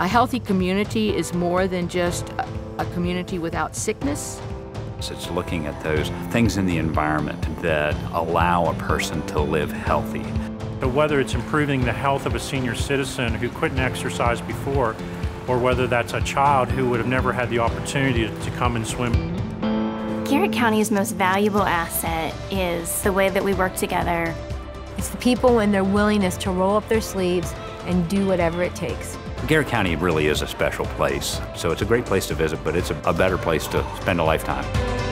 A healthy community is more than just a community without sickness. So it's looking at those things in the environment that allow a person to live healthy. So whether it's improving the health of a senior citizen who couldn't exercise before, or whether that's a child who would have never had the opportunity to come and swim. Garrett County's most valuable asset is the way that we work together. It's the people and their willingness to roll up their sleeves and do whatever it takes. Garrett County really is a special place, so it's a great place to visit, but it's a better place to spend a lifetime.